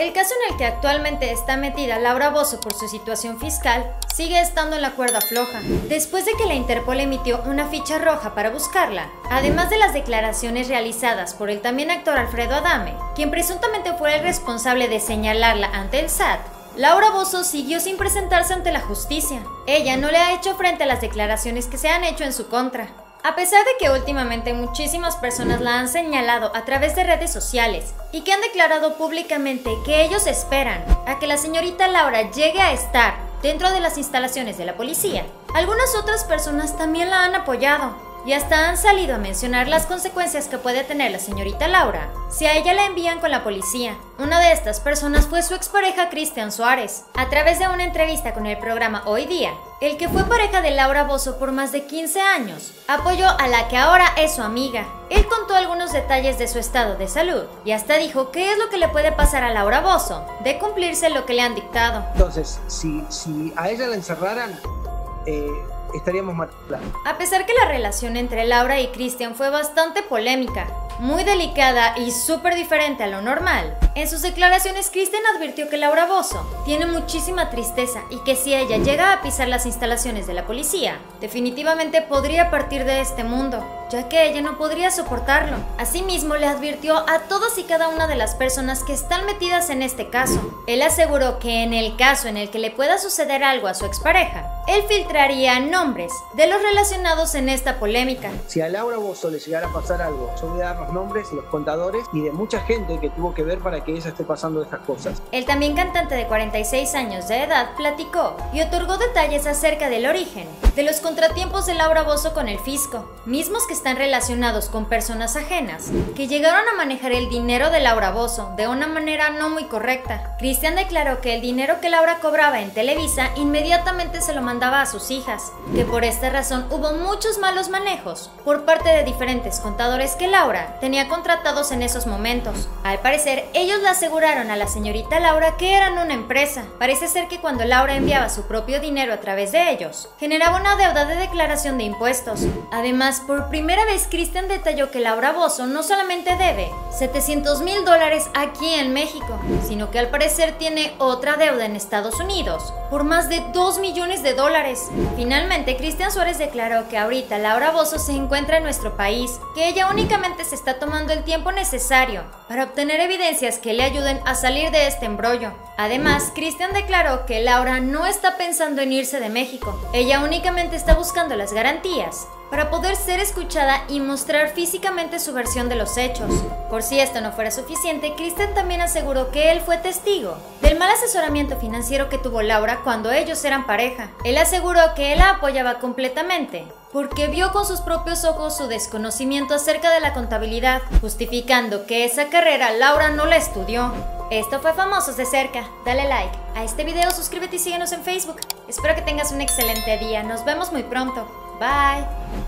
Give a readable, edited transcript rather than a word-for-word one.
El caso en el que actualmente está metida Laura Bozzo por su situación fiscal sigue estando en la cuerda floja, después de que la Interpol emitió una ficha roja para buscarla, además de las declaraciones realizadas por el también actor Alfredo Adame, quien presuntamente fue el responsable de señalarla ante el SAT. Laura Bozzo siguió sin presentarse ante la justicia. Ella no le ha hecho frente a las declaraciones que se han hecho en su contra. A pesar de que últimamente muchísimas personas la han señalado a través de redes sociales y que han declarado públicamente que ellos esperan a que la señorita Laura llegue a estar dentro de las instalaciones de la policía, algunas otras personas también la han apoyado y hasta han salido a mencionar las consecuencias que puede tener la señorita Laura si a ella la envían con la policía. Una de estas personas fue su expareja Cristian Suárez, a través de una entrevista con el programa Hoy Día. El que fue pareja de Laura Bozzo por más de 15 años, apoyó a la que ahora es su amiga. Él contó algunos detalles de su estado de salud y hasta dijo qué es lo que le puede pasar a Laura Bozzo de cumplirse lo que le han dictado. Entonces, si a ella la encerraran, estaríamos mal. A pesar que la relación entre Laura y Cristian fue bastante polémica, muy delicada y súper diferente a lo normal, en sus declaraciones Cristian advirtió que Laura Bozzo tiene muchísima tristeza y que si ella llega a pisar las instalaciones de la policía, definitivamente podría partir de este mundo, ya que ella no podría soportarlo. Asimismo, le advirtió a todas y cada una de las personas que están metidas en este caso. Él aseguró que en el caso en el que le pueda suceder algo a su expareja, él filtraría nombres de los relacionados en esta polémica. Si a Laura Bozzo le llegara a pasar algo, yo voy a dar los nombres y los contadores y de mucha gente que tuvo que ver para que ella esté pasando estas cosas. El también cantante de 46 años de edad platicó y otorgó detalles acerca del origen de los contratiempos de Laura Bozzo con el fisco, mismos que están relacionados con personas ajenas que llegaron a manejar el dinero de Laura Bozzo de una manera no muy correcta. Cristian declaró que el dinero que Laura cobraba en Televisa inmediatamente se lo mandaba a sus hijas, que por esta razón hubo muchos malos manejos por parte de diferentes contadores que Laura tenía contratados en esos momentos. Al parecer, ellos le aseguraron a la señorita Laura que eran una empresa. Parece ser que cuando Laura enviaba su propio dinero a través de ellos, generaba una deuda de declaración de impuestos. Además, por primera vez Cristian detalló que Laura Bozzo no solamente debe $700,000 aquí en México, sino que al parecer tiene otra deuda en Estados Unidos por más de $2 millones. Finalmente, Cristian Suárez declaró que ahorita Laura Bozzo se encuentra en nuestro país, que ella únicamente se está tomando el tiempo necesario para obtener evidencias que le ayuden a salir de este embrollo. Además, Cristian declaró que Laura no está pensando en irse de México, ella únicamente está buscando las garantías para poder ser escuchada y mostrar físicamente su versión de los hechos. Por si esto no fuera suficiente, Cristian también aseguró que él fue testigo del mal asesoramiento financiero que tuvo Laura cuando ellos eran pareja. Él aseguró que él la apoyaba completamente porque vio con sus propios ojos su desconocimiento acerca de la contabilidad, justificando que esa carrera Laura no la estudió. Esto fue Famosos de Cerca. Dale like a este video, suscríbete y síguenos en Facebook. Espero que tengas un excelente día. Nos vemos muy pronto. Bye.